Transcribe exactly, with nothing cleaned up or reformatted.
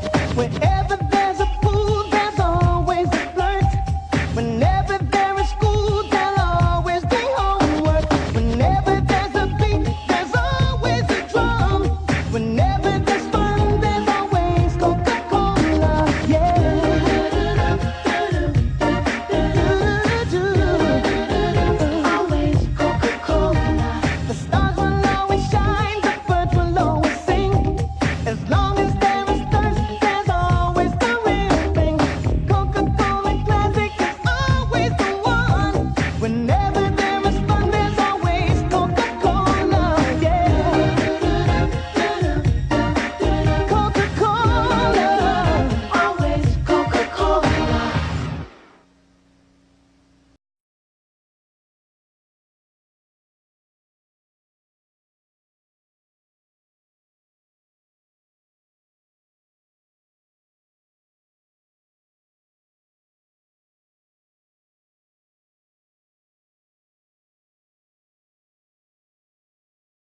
Wherever